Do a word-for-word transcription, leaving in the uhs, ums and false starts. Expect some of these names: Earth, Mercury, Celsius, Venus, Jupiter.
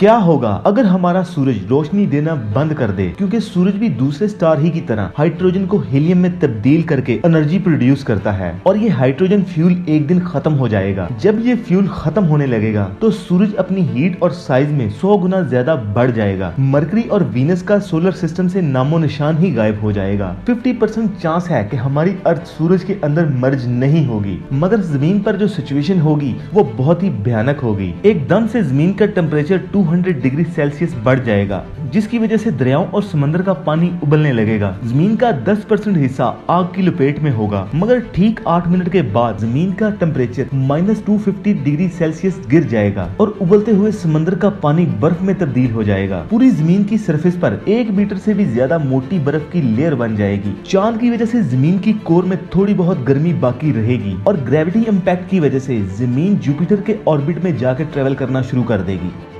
क्या होगा अगर हमारा सूरज रोशनी देना बंद कर दे, क्योंकि सूरज भी दूसरे स्टार ही की तरह हाइड्रोजन को हीलियम में तब्दील करके एनर्जी प्रोड्यूस करता है और ये हाइड्रोजन फ्यूल एक दिन खत्म हो जाएगा। जब ये फ्यूल खत्म होने लगेगा तो सूरज अपनी हीट और साइज में सौ गुना ज्यादा बढ़ जाएगा। मरकरी और वीनस का सोलर सिस्टम से नामो निशान ही गायब हो जाएगा। फिफ्टी परसेंट चांस है कि हमारी अर्थ सूरज के अंदर मर्ज नहीं होगी, मगर जमीन पर जो सिचुएशन होगी वो बहुत ही भयानक होगी। एकदम से जमीन का टेम्परेचर टू दो सौ डिग्री सेल्सियस बढ़ जाएगा, जिसकी वजह से दरियाओं और समंदर का पानी उबलने लगेगा। जमीन का दस परसेंट हिस्सा आग की लपेट में होगा, मगर ठीक आठ मिनट के बाद जमीन का टेम्परेचर माइनस दो सौ पचास डिग्री सेल्सियस गिर जाएगा और उबलते हुए समंदर का पानी बर्फ में तब्दील हो जाएगा। पूरी जमीन की सरफेस पर एक मीटर से भी ज्यादा मोटी बर्फ की लेयर बन जाएगी। चांद की वजह से जमीन की कोर में थोड़ी बहुत गर्मी बाकी रहेगी और ग्रेविटी इम्पैक्ट की वजह से जमीन जुपिटर के ऑर्बिट में जाकर ट्रेवल करना शुरू कर देगी।